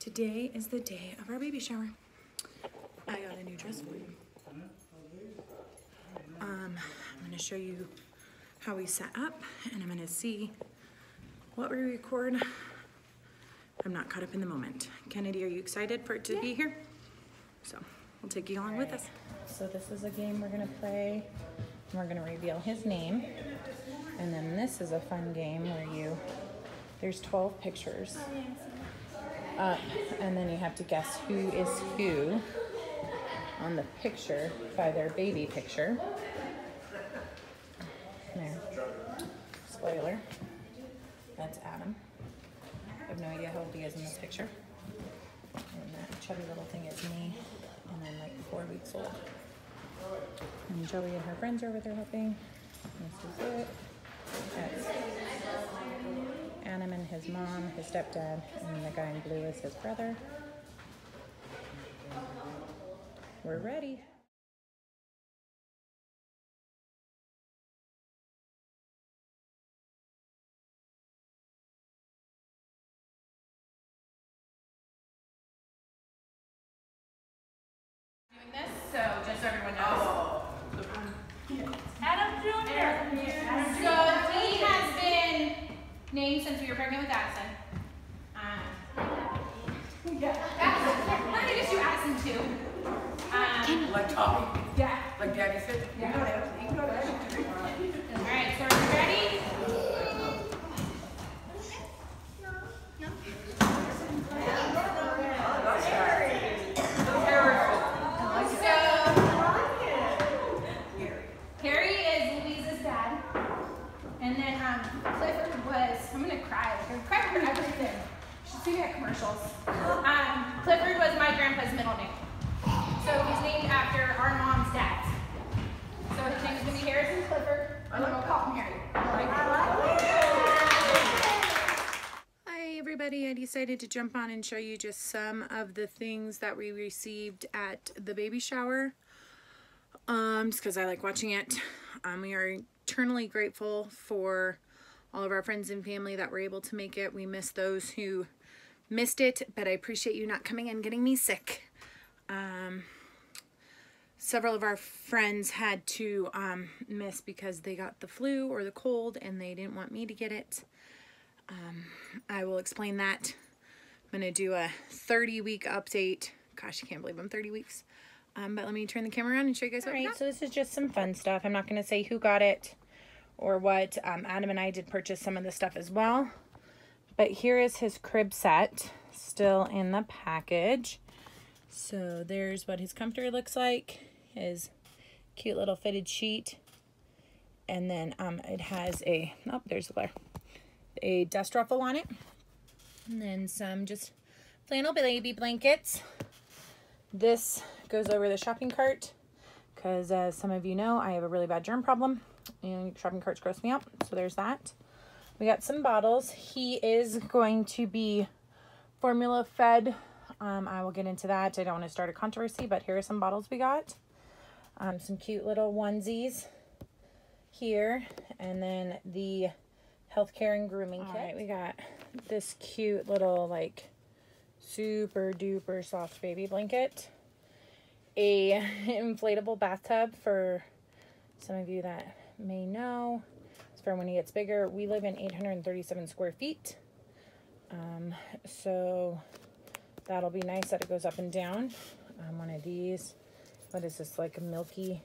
Today is the day of our baby shower. I got a new dress for you. I'm gonna show you how we set up, and I'm gonna see what we record. I'm not caught up in the moment. Kennedy, are you excited for it to be here? So we'll take you along with us. So this is a game we're gonna play. We're gonna reveal his name. And then this is a fun game where there's 12 pictures up, and then you have to guess who is who on the picture by their baby picture. There, spoiler, that's Adam. I have no idea how old he is in this picture. And that chubby little thing is me, and I'm like 4 weeks old. And Joey and her friends are over there helping. This is it. That's Adam and his mom, his stepdad, and the guy in blue is his brother. We're ready. Doing this, so just so everyone knows. Adam Jr. So he has been named since we were pregnant with Addison. I'm gonna just do Addison too. Like Tommy. Yeah. Like Daddy said. Yeah. All right, so are you ready? Clifford was, I'm gonna cry, like I cried for everything. She's seen at commercials. Clifford was my grandpa's middle name. So he's named after our mom's dad. So his name is gonna be Harrison Clifford, and we'll call him Harry. Hi everybody, I decided to jump on and show you just some of the things that we received at the baby shower. Just because I like watching it. We are eternally grateful for all of our friends and family that were able to make it. We miss those who missed it, but I appreciate you not coming and getting me sick. Several of our friends had to miss because they got the flu or the cold and they didn't want me to get it. I will explain that. I'm gonna do a 30-week update. Gosh, I can't believe I'm 30 weeks. But let me turn the camera around and show you guys what we got. So this is just some fun stuff. I'm not gonna say who got it or what. Adam and I did purchase some of the stuff as well. But here is his crib set, still in the package. So there's what his comforter looks like, his cute little fitted sheet. And then it has a, oh, there's the glare, a dust ruffle on it. And then some just flannel baby blankets. This goes over the shopping cart because as some of you know, I have a really bad germ problem. And shopping carts gross me out, so there's that. We got some bottles. He is going to be formula fed. I will get into that. I don't want to start a controversy, but here are some bottles we got. Some cute little onesies here, and then the healthcare and grooming kit. All right, we got this cute little like super duper soft baby blanket, a inflatable bathtub for some of you that may know. It's for when he gets bigger. We live in 837 square feet. So that'll be nice that it goes up and down. One of these, what is this, like a milky,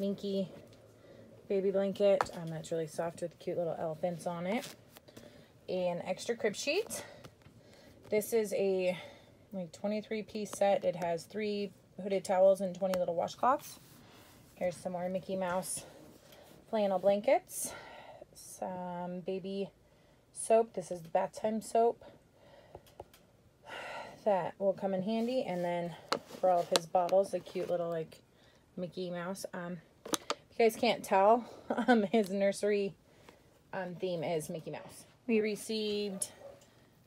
minky baby blanket. That's really soft with cute little elephants on it. An extra crib sheet. This is a like 23-piece set. It has 3 hooded towels and 20 little washcloths. Here's some more Mickey Mouse flannel blankets, some baby soap. This is the bath time soap that will come in handy. And then for all of his bottles, the cute little like Mickey Mouse. If you guys can't tell, his nursery theme is Mickey Mouse. We received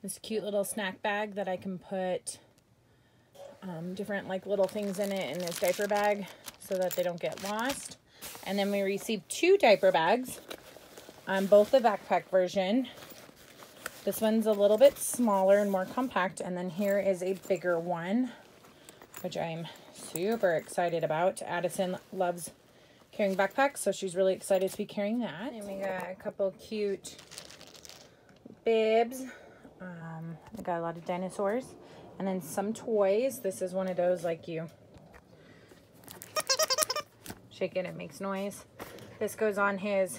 this cute little snack bag that I can put different like little things in it, in this diaper bag, so that they don't get lost. And then we received 2 diaper bags, both the backpack version. This one's a little bit smaller and more compact. And then here is a bigger one, which I'm super excited about. Addison loves carrying backpacks, so she's really excited to be carrying that. And we got a couple cute bibs. We got a lot of dinosaurs. And then some toys. This is one of those, like, you shake it, it makes noise. This goes on his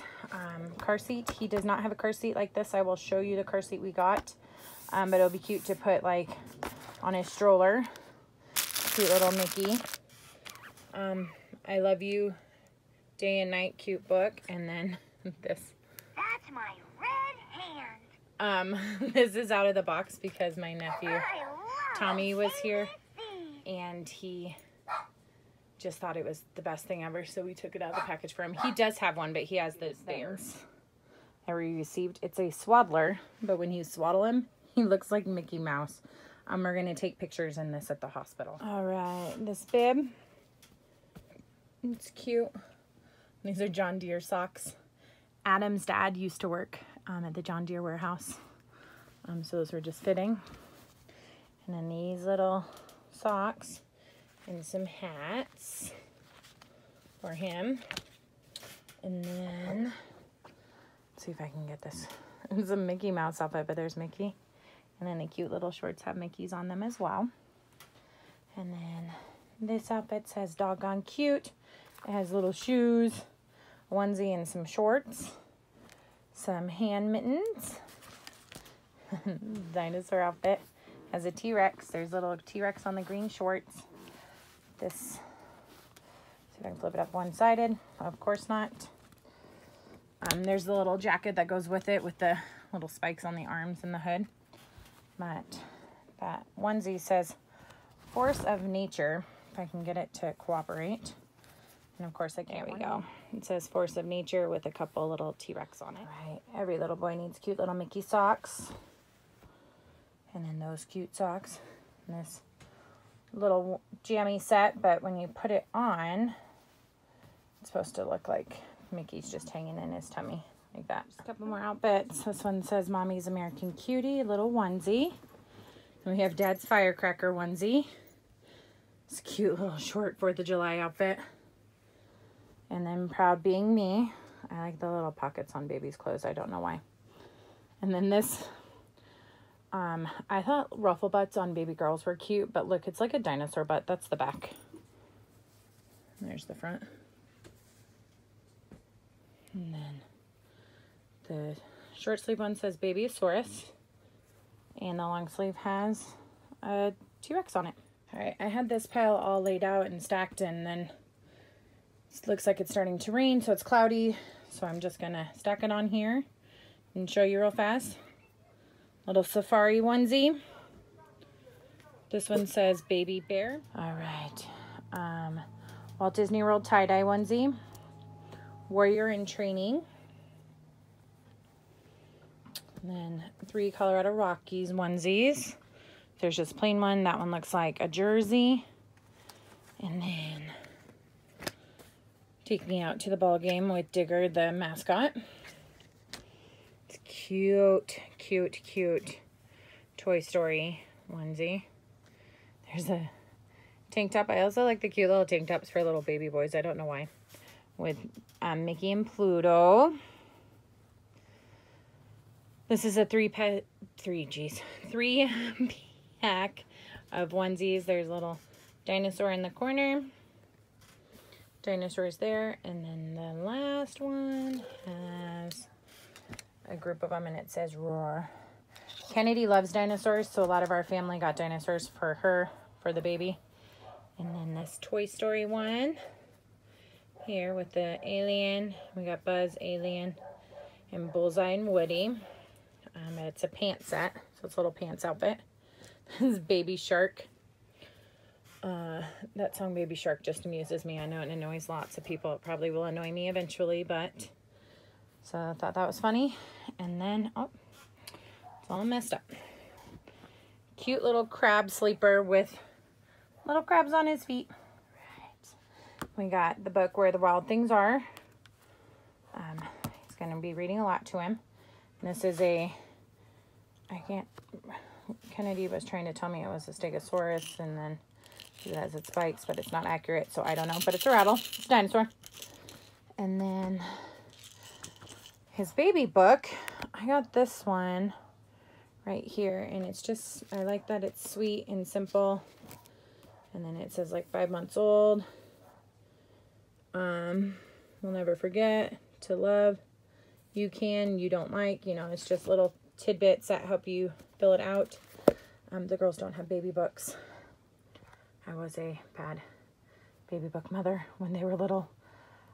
car seat. He does not have a car seat like this. I will show you the car seat we got. But it'll be cute to put, like, on his stroller. Cute little Mickey. I Love You Day and Night cute book. And then this. That's my red hand. This is out of the box because my nephew Tommy was here. And he just thought it was the best thing ever, so we took it out of the package for him. He does have one, but he has those things that we received. It's a swaddler, but when you swaddle him, he looks like Mickey Mouse. We're going to take pictures in this at the hospital. All right, this bib. It's cute. These are John Deere socks. Adam's dad used to work at the John Deere warehouse, so those were just fitting. And then these little socks. And some hats for him. And then, let's see if I can get this. It's a Mickey Mouse outfit, but there's Mickey. And then the cute little shorts have Mickeys on them as well. And then this outfit says doggone cute. It has little shoes, a onesie, and some shorts. Some hand mittens. Dinosaur outfit has a T-Rex. There's little T-Rex on the green shorts. This, see if I can flip it up one-sided. Of course not. There's the little jacket that goes with it with the little spikes on the arms and the hood. But that onesie says, Force of Nature, if I can get it to cooperate. And of course, I can't. There we go. It says Force of Nature with a couple little T-Rex on it. All right, every little boy needs cute little Mickey socks. And then those cute socks. And this little jammy set, but when you put it on, it's supposed to look like Mickey's just hanging in his tummy like that. Just a couple more outfits. This one says Mommy's American Cutie, little onesie. And we have Dad's Firecracker onesie. It's a cute little short 4th of July outfit. And then Proud Being Me. I like the little pockets on baby's clothes. I don't know why. And then this. I thought ruffle butts on baby girls were cute, but look, it's like a dinosaur butt. That's the back. There's the front. And then the short sleeve one says Babyosaurus. And the long sleeve has a T-Rex on it. All right, I had this pile all laid out and stacked, and then it looks like it's starting to rain, so it's cloudy. So I'm just going to stack it on here and show you real fast. Little safari onesie. This one says Baby Bear. All right. Walt Disney World tie-dye onesie. Warrior in Training. And then 3 Colorado Rockies onesies. There's just plain one. That one looks like a jersey. And then Take Me Out to the Ball Game with Digger, the mascot. It's cute. Cute Toy Story onesie. There's a tank top. I also like the cute little tank tops for little baby boys. I don't know why. With Mickey and Pluto. This is a three pack of onesies. There's a little dinosaur in the corner. Dinosaurs there. And then the last one has a group of them, and it says Roar. Kennedy loves dinosaurs, so a lot of our family got dinosaurs for her, for the baby. And then this Toy Story one here with the alien. We got Buzz, Alien, and Bullseye and Woody. It's a pants set, so it's a little pants outfit. This is Baby Shark. That song Baby Shark just amuses me. I know it annoys lots of people. It probably will annoy me eventually, but so I thought that was funny. And then, oh, it's all messed up. Cute little crab sleeper with little crabs on his feet. Right. We got the book Where the Wild Things Are. He's going to be reading a lot to him. And this is a I can't, Kennedy was trying to tell me it was a stegosaurus, and then it has its spikes, but it's not accurate, so I don't know, but it's a rattle. It's a dinosaur. And then his baby book, I got this one right here, and it's just, I like that it's sweet and simple. And then it says like 5 months old. We'll never forget to love. You can, you don't like, you know, it's just little tidbits that help you fill it out. The girls don't have baby books. I was a bad baby book mother when they were little.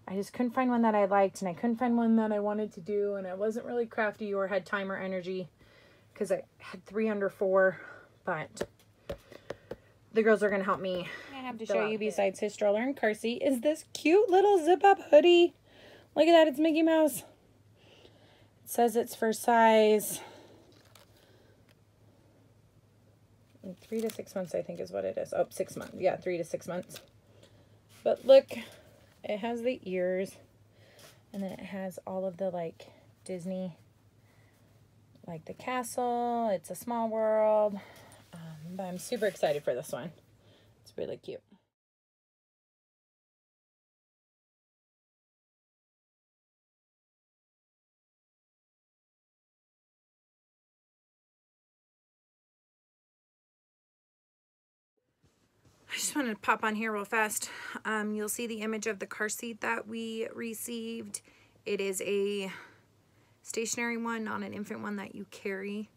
I just couldn't find one that I liked, and I couldn't find one that I wanted to do, and I wasn't really crafty or had time or energy because I had 3 under 4, but the girls are going to help me. I have to show you, besides his stroller and car seat, is this cute little zip-up hoodie. Look at that. It's Mickey Mouse. It says it's for size 3 to 6 months, I think is what it is. Oh, 6 months. Yeah, 3 to 6 months. But look, it has the ears, and then it has all of the, like, Disney, like the castle. It's a small world. But I'm super excited for this one. It's really cute. I just wanted to pop on here real fast. You'll see the image of the car seat that we received. It is a stationary one, not an infant one that you carry.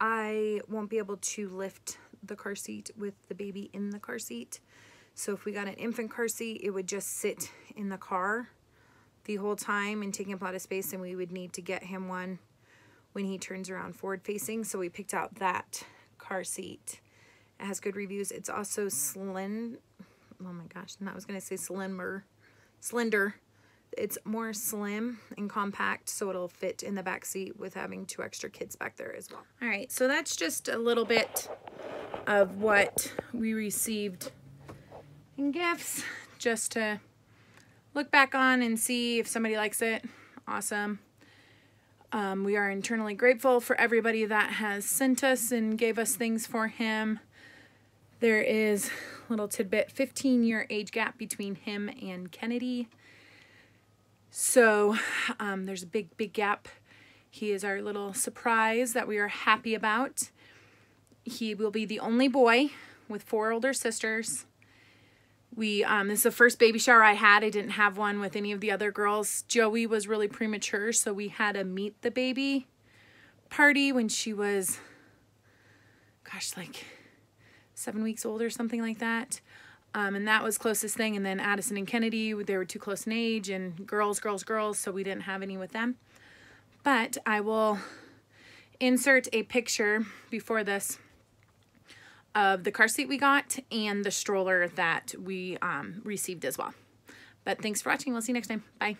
I won't be able to lift the car seat with the baby in the car seat. So if we got an infant car seat, it would just sit in the car the whole time and take up a lot of space, and we would need to get him one when he turns around forward facing. So we picked out that car seat. It has good reviews. It's also slim. Oh my gosh, and I was going to say slender. It's more slim and compact, so it'll fit in the back seat with having 2 extra kids back there as well. All right, so that's just a little bit of what we received in gifts, just to look back on and see if somebody likes it. Awesome. We are internally grateful for everybody that has sent us and gave us things for him. There is a little tidbit, 15-year age gap between him and Kennedy. So there's a big, big gap. He is our little surprise that we are happy about. He will be the only boy with 4 older sisters. This is the first baby shower I had. I didn't have one with any of the other girls. Joey was really premature, so we had a meet the baby party when she was, gosh, like 7 weeks old or something like that. And that was closest thing. And then Addison and Kennedy, they were too close in age, and girls. So we didn't have any with them. But I will insert a picture before this of the car seat we got and the stroller that we received as well. But thanks for watching. We'll see you next time. Bye.